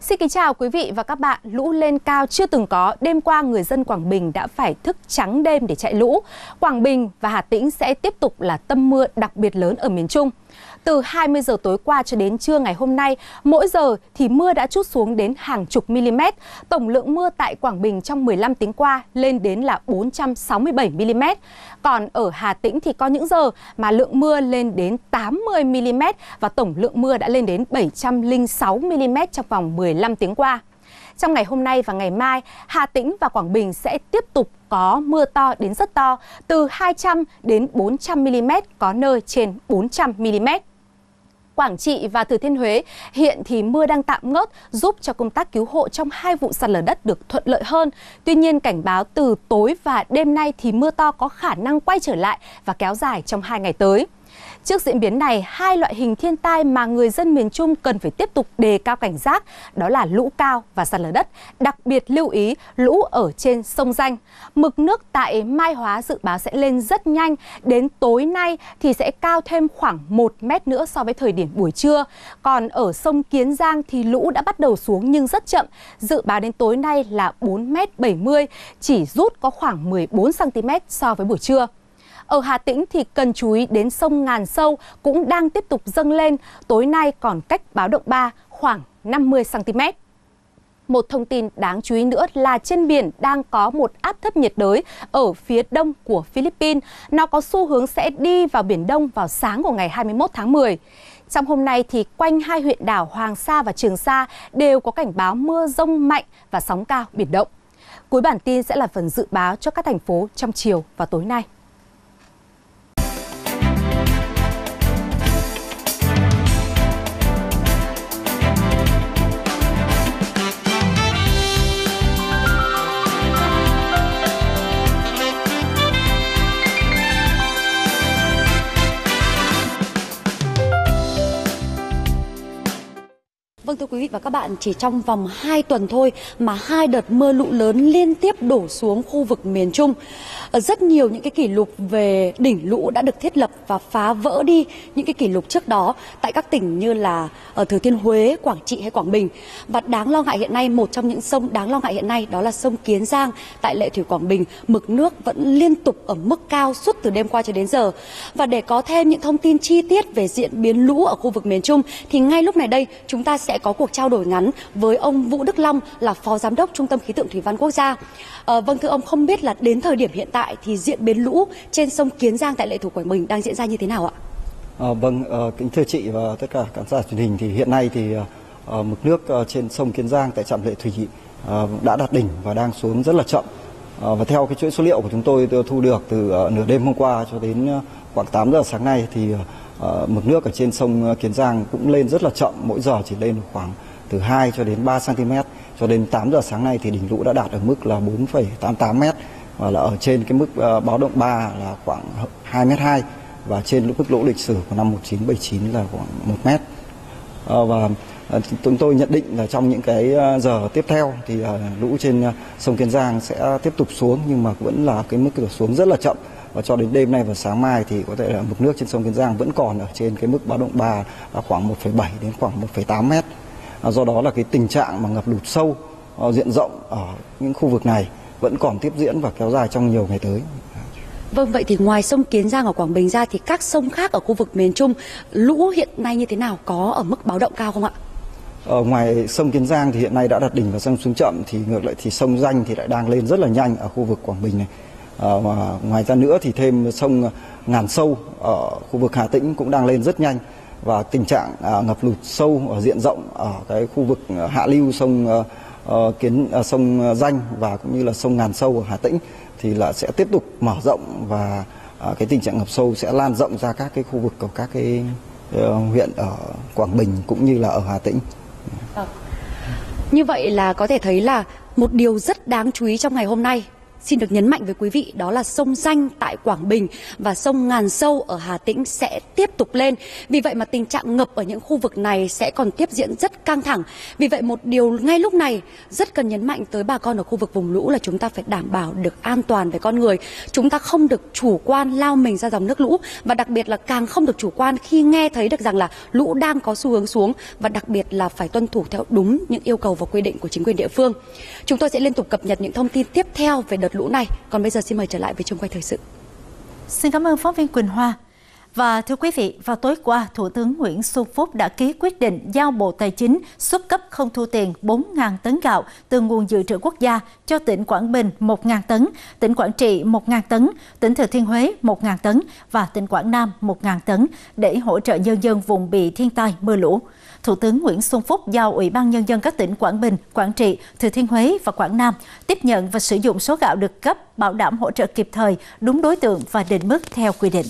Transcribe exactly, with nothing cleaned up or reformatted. Xin kính chào quý vị và các bạn. Lũ lên cao chưa từng có, đêm qua người dân Quảng Bình đã phải thức trắng đêm để chạy lũ. Quảng Bình và Hà Tĩnh sẽ tiếp tục là tâm mưa đặc biệt lớn ở miền Trung. Từ hai mươi giờ tối qua cho đến trưa ngày hôm nay, mỗi giờ thì mưa đã trút xuống đến hàng chục mm. Tổng lượng mưa tại Quảng Bình trong mười lăm tiếng qua lên đến là bốn trăm sáu mươi bảy mi li mét. Còn ở Hà Tĩnh thì có những giờ mà lượng mưa lên đến tám mươi mi li mét và tổng lượng mưa đã lên đến bảy trăm lẻ sáu mi li mét trong vòng mười lăm tiếng qua. Trong ngày hôm nay và ngày mai, Hà Tĩnh và Quảng Bình sẽ tiếp tục có mưa to đến rất to, từ hai trăm đến bốn trăm mi li mét, có nơi trên bốn trăm mi li mét. Quảng Trị và Thừa Thiên Huế hiện thì mưa đang tạm ngớt, giúp cho công tác cứu hộ trong hai vụ sạt lở đất được thuận lợi hơn. Tuy nhiên, cảnh báo từ tối và đêm nay thì mưa to có khả năng quay trở lại và kéo dài trong hai ngày tới. Trước diễn biến này, hai loại hình thiên tai mà người dân miền Trung cần phải tiếp tục đề cao cảnh giác, đó là lũ cao và sạt lở đất, đặc biệt lưu ý lũ ở trên sông Gianh. Mực nước tại Mai Hóa dự báo sẽ lên rất nhanh, đến tối nay thì sẽ cao thêm khoảng một mét nữa so với thời điểm buổi trưa. Còn ở sông Kiến Giang thì lũ đã bắt đầu xuống nhưng rất chậm, dự báo đến tối nay là bốn mét bảy mươi, chỉ rút có khoảng mười bốn xăng ti mét so với buổi trưa. Ở Hà Tĩnh thì cần chú ý đến sông Ngàn Sâu cũng đang tiếp tục dâng lên, tối nay còn cách báo động ba khoảng năm mươi xăng ti mét. Một thông tin đáng chú ý nữa là trên biển đang có một áp thấp nhiệt đới ở phía đông của Philippines. Nó có xu hướng sẽ đi vào Biển Đông vào sáng của ngày hai mươi mốt tháng mười. Trong hôm nay thì quanh hai huyện đảo Hoàng Sa và Trường Sa đều có cảnh báo mưa rông mạnh và sóng cao biển động. Cuối bản tin sẽ là phần dự báo cho các thành phố trong chiều và tối nay. Vâng, thưa quý vị và các bạn, chỉ trong vòng hai tuần thôi mà hai đợt mưa lũ lớn liên tiếp đổ xuống khu vực miền Trung. Rất nhiều những cái kỷ lục về đỉnh lũ đã được thiết lập và phá vỡ đi những cái kỷ lục trước đó tại các tỉnh như là ở Thừa Thiên Huế, Quảng Trị hay Quảng Bình. Và đáng lo ngại hiện nay, một trong những sông đáng lo ngại hiện nay đó là sông Kiến Giang tại Lệ Thủy, Quảng Bình. Mực nước vẫn liên tục ở mức cao suốt từ đêm qua cho đến giờ. Và để có thêm những thông tin chi tiết về diễn biến lũ ở khu vực miền Trung thì ngay lúc này đây chúng ta sẽ Sẽ có cuộc trao đổi ngắn với ông Vũ Đức Long là Phó Giám đốc Trung tâm Khí tượng Thủy văn Quốc gia. À, vâng thưa ông, không biết là đến thời điểm hiện tại thì diễn biến lũ trên sông Kiến Giang tại Lệ Thủy, Quảng Bình đang diễn ra như thế nào ạ? À, vâng, à, kính thưa chị và tất cả khán giả truyền hình, thì hiện nay thì à, mực nước à, trên sông Kiến Giang tại trạm Lệ Thủy à, đã đạt đỉnh và đang xuống rất là chậm. À, và theo cái chuỗi số liệu của chúng tôi thu được từ à, nửa đêm hôm qua cho đến à, khoảng tám giờ sáng nay thì à, Uh, mực nước ở trên sông Kiến Giang cũng lên rất là chậm, mỗi giờ chỉ lên khoảng từ hai cho đến ba xăng ti mét. Cho đến tám giờ sáng nay thì đỉnh lũ đã đạt ở mức là bốn phẩy tám tám mét và là ở trên cái mức uh, báo động ba là khoảng hai mét hai và trên mức lũ lịch sử của năm một nghìn chín trăm bảy mươi chín là khoảng một mét. Uh, và uh, chúng tôi nhận định là trong những cái giờ tiếp theo thì uh, lũ trên uh, sông Kiến Giang sẽ tiếp tục xuống nhưng mà vẫn là cái mức xuống rất là chậm. Và cho đến đêm nay và sáng mai thì có thể là mực nước trên sông Kiến Giang vẫn còn ở trên cái mức báo động ba là khoảng một phẩy bảy đến khoảng một phẩy tám mét. Do đó là cái tình trạng mà ngập lụt sâu diện rộng ở những khu vực này vẫn còn tiếp diễn và kéo dài trong nhiều ngày tới. Vâng, vậy thì ngoài sông Kiến Giang ở Quảng Bình ra thì các sông khác ở khu vực miền Trung lũ hiện nay như thế nào, có ở mức báo động cao không ạ? Ở ngoài sông Kiến Giang thì hiện nay đã đạt đỉnh và sông xuống chậm, thì ngược lại thì sông Gianh thì lại đang lên rất là nhanh ở khu vực Quảng Bình này. À, và ngoài ra nữa thì thêm sông Ngàn Sâu ở khu vực Hà Tĩnh cũng đang lên rất nhanh, và tình trạng à, ngập lụt sâu ở diện rộng ở cái khu vực hạ lưu sông à, kiến à, sông Gianh và cũng như là sông Ngàn Sâu ở Hà Tĩnh thì là sẽ tiếp tục mở rộng, và à, cái tình trạng ngập sâu sẽ lan rộng ra các cái khu vực của các cái uh, huyện ở Quảng Bình cũng như là ở Hà Tĩnh. À, như vậy là có thể thấy là một điều rất đáng chú ý trong ngày hôm nay xin được nhấn mạnh với quý vị đó là sông Gianh tại Quảng Bình và sông Ngàn Sâu ở Hà Tĩnh sẽ tiếp tục lên. Vì vậy mà tình trạng ngập ở những khu vực này sẽ còn tiếp diễn rất căng thẳng. Vì vậy một điều ngay lúc này rất cần nhấn mạnh tới bà con ở khu vực vùng lũ là chúng ta phải đảm bảo được an toàn về con người. Chúng ta không được chủ quan lao mình ra dòng nước lũ, và đặc biệt là càng không được chủ quan khi nghe thấy được rằng là lũ đang có xu hướng xuống, và đặc biệt là phải tuân thủ theo đúng những yêu cầu và quy định của chính quyền địa phương. Chúng tôi sẽ liên tục cập nhật những thông tin tiếp theo về đợt lũ này. Còn bây giờ xin mời trở lại với trường quay thời sự. Xin cảm ơn phóng viên Quỳnh Hoa. Và thưa quý vị, vào tối qua, Thủ tướng Nguyễn Xuân Phúc đã ký quyết định giao Bộ Tài chính xuất cấp không thu tiền bốn nghìn tấn gạo từ nguồn dự trữ quốc gia cho tỉnh Quảng Bình một nghìn tấn, tỉnh Quảng Trị một nghìn tấn, tỉnh Thừa Thiên Huế một nghìn tấn và tỉnh Quảng Nam một nghìn tấn để hỗ trợ nhân dân vùng bị thiên tai mưa lũ. Thủ tướng Nguyễn Xuân Phúc giao Ủy ban Nhân dân các tỉnh Quảng Bình, Quảng Trị, Thừa Thiên Huế và Quảng Nam tiếp nhận và sử dụng số gạo được cấp, bảo đảm hỗ trợ kịp thời, đúng đối tượng và định mức theo quy định.